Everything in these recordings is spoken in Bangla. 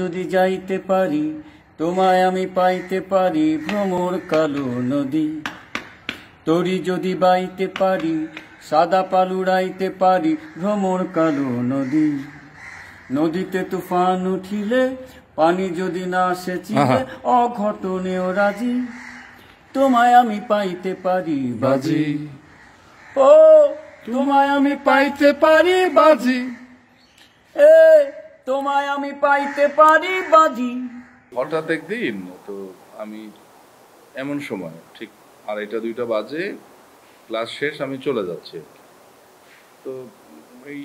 যদি যাইতে পারি, তোমায় আমি পাইতে পারি ভ্রমর কালো নদী। তরি যদি বাইতে পারি, সাদা পালুড়াইতে পারি ভ্রমর কালো নদী। নদীতে তুফান উঠিলে, পানি যদি না সেচিলে অঘটনেও রাজি, তোমায় আমি পাইতে পারি বাজি। ও তোমায় আমি পাইতে পারি বাজি, এ তোমায় আমি পাইতে পারি বাজি। হঠাৎ একদিন তো আমি এমন সময় ঠিক 2:30-2টা বাজে, ক্লাস শেষ, আমি চলে যাচ্ছি। তো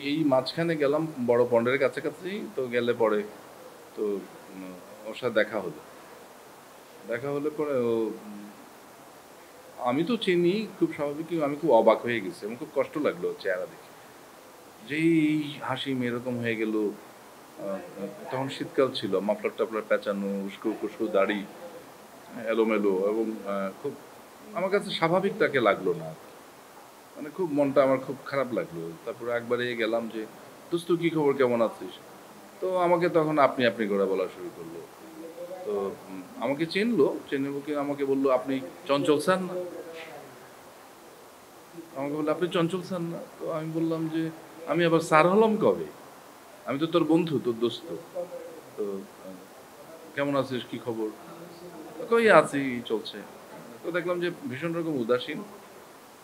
এই মাঝখানে গেলাম বড় পন্ডের কাছাকাছি, তো গেলে পরে তো ওর সাথে দেখা হলে পরে ও আমি তো চিনি, খুব স্বাভাবিক। আমি খুব অবাক হয়ে গেছি, আমার খুব কষ্ট লাগলো চেহারা দেখে, যে হাসি এরকম হয়ে গেল। তখন শীতকাল ছিল, মাফলার টাপলার প্যাঁচানো, উস্কো কুস্কো দাড়ি, এলোমেলো, এবং খুব আমার কাছে স্বাভাবিক তাকে লাগলো না, মানে খুব মনটা আমার খুব খারাপ লাগলো। তারপরে একবারে গেলাম যে দোস্ত কী খবর, কেমন আছিস? তো আমাকে তখন আপনি আপনি করে বলা শুরু করলো। তো আমাকে চিনলো, চেনে আমাকে বললো আপনি চঞ্চল স্যার না? আমাকে বললো আপনি চঞ্চল স্যার না? তো আমি বললাম যে আমি আবার স্যার হলাম কবে, আমি তো তোর বন্ধু, তোর দোস্ত। তো কেমন আছিস, কি খবর? কই আছি, চলছে। তো দেখলাম যে ভীষণ রকম উদাসীন।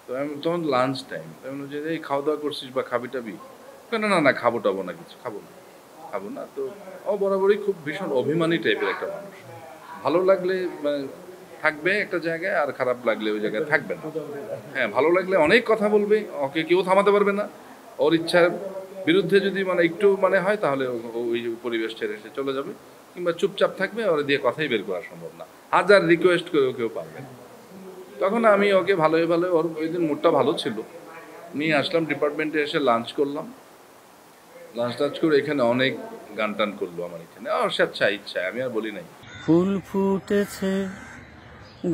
তো আমি তখন লাঞ্চ টাইম, যে এই খাওয়া দাওয়া করছিস বা খাবি টাবি? না না না, খাবো টাবো না, কিছু খাবো না। তো ও বরাবরই খুব ভীষণ অভিমানী টাইপের একটা মানুষ। ভালো লাগলে থাকবে একটা জায়গায়, আর খারাপ লাগলে ওই জায়গায় থাকবে না। হ্যাঁ, ভালো লাগলে অনেক কথা বলবে, ওকে কেউ থামাতে পারবে না। ওর ইচ্ছার বিরুদ্ধে যদি একটু হয়, তাহলে ওই পরিবেশ ছেড়ে এসে চলে যাবে, কিংবা চুপচাপ থাকবে, ওর দিয়ে কথাই বের করা সম্ভব না, হাজার রিকোয়েস্ট করে কেউ পারবে না। তখন আমি ওকে ভালোই ভালো, ওর ওই দিন মুডটা ভালো ছিল, নিয়ে আসলাম ডিপার্টমেন্টে, এসে লাঞ্চ করলাম। লাঞ্চ টাঞ্চ করে এখানে অনেক গান টান করলো আমার এখানে, ওর স্বেচ্ছা ইচ্ছায়, আমি আর বলি নাই। ফুল ফুটেছে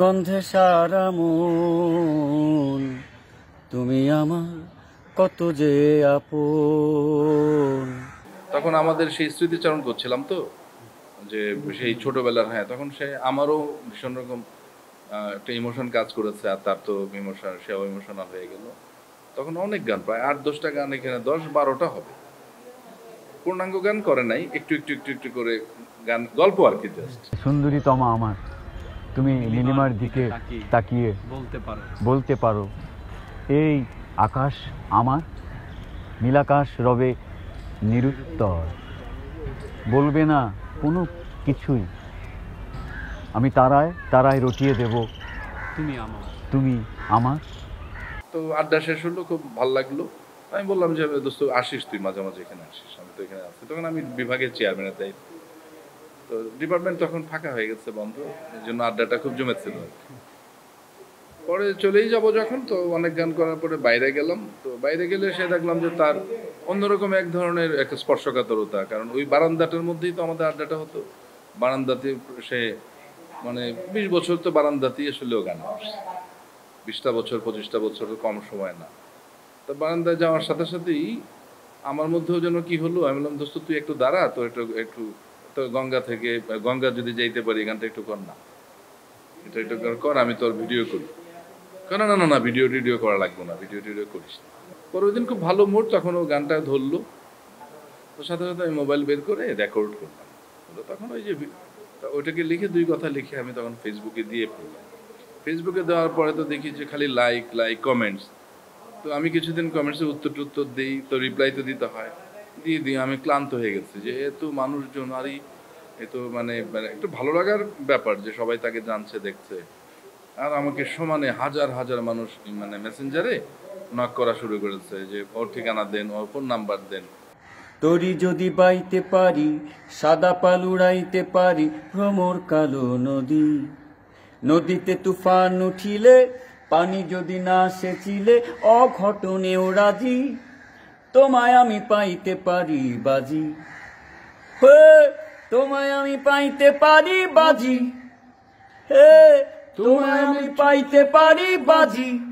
গন্ধে সারা মন, তুমি আমার কত যে আপন। তখন আমাদের সেই স্মৃতিচারণ করছিলাম, তো যে সেই ছোটবেলার। হ্যাঁ, তখন সে আমারও ভীষণ রকম একটা ইমোশন কাজ করেছে, আর তার তো ইমোশন, সেও ইমোশনাল হয়ে গেল। তখন অনেক গান, প্রায় 8-10টা গান, এখানে 10-12টা হবে। পূর্ণাঙ্গ গান করে নাই, একটু একটু একটু একটু করে গান, গল্প আর কি। জাস্ট সুন্দরী তমা আমার, তুমি নীলিমার দিকে তাকিয়ে বলতে পারো এই আকাশ আমার, নীলাকাশ রবে নিরুত্তর, বলবে না কোনো কিছুই, আমি তারায় তারায় রটিয়ে দেব তুমি আমার। তো আড্ডা শেষ হলো, খুব ভালো লাগলো। আমি বললাম যে দোস্ত আসিস, তুই মাঝে মাঝে এখানে আসিস, আমি তো এখানে আসছি। তখন আমি বিভাগের চেয়ারম্যানের দায়িত্ব, তো ডিপার্টমেন্ট তখন ফাঁকা হয়ে গেছে, বন্ধ, এই জন্য আড্ডাটা খুব জমেছিল। পরে চলেই যাব যখন, তো অনেক গান করার পরে বাইরে গেলাম। তো বাইরে গেলে সে দেখলাম যে তার অন্যরকম এক ধরনের একটা স্পর্শকাতরতা, কারণ ওই বারান্দাটার মধ্যেই তো আমাদের আড্ডাটা হতো। বারান্দাতে সে 20 বছর তো বারান্দাতেই আসলেও গান করছে, 20টা বছর 25টা বছর কম সময় না। তো বারান্দায় যাওয়ার সাথে সাথেই আমার মধ্যেও যেন কি হলো, আমি বললাম দোস্ত তুই একটু দাঁড়া, তো একটু তো গঙ্গা যদি যাইতে পারি, গানটা একটু কর না, এটা একটু কর, আমি তোর ভিডিও করি। কেন না না, ভিডিও করা লাগবে না, ভিডিও করিস। পরের দিন খুব ভালো মুড, তখন ও গানটা ধরলো, তো সাথে সাথে আমি মোবাইল বের করে রেকর্ড করলাম। তখন ওইটাকে লিখে 2 কথা লিখে আমি তখন ফেসবুকে দিয়ে পড়লাম। ফেসবুকে দেওয়ার পরে তো দেখি যে খালি লাইক কমেন্টস। তো আমি কিছুদিন কমেন্টসে উত্তর দিই, তো রিপ্লাই তো দিতে হয়, দিয়ে আমি ক্লান্ত হয়ে গেছি যে এত মানুষজন, আর এ তো একটু ভালো লাগার ব্যাপার যে সবাই তাকে জানছে, দেখছে। আর আমাকে সমানে হাজার হাজার মানুষ মেসেঞ্জারে নক করা শুরু করেছে যে ওর ঠিকানা দেন, ওর ফোন নাম্বার দেন। তরি যদি বাইতে পারি, সাদা পালুড়াইতে পারি ভ্রমর কালো নদী। নদীতে তুফান উঠিলে, পানি যদি না সেচিলে অঘটনেও রাজি, তোমায় আমি পাইতে পারি বাজি। হে তোমায় আমি পাইতে পারি বাজি, হে তোমায় আমি পাইতে পারি বাজি।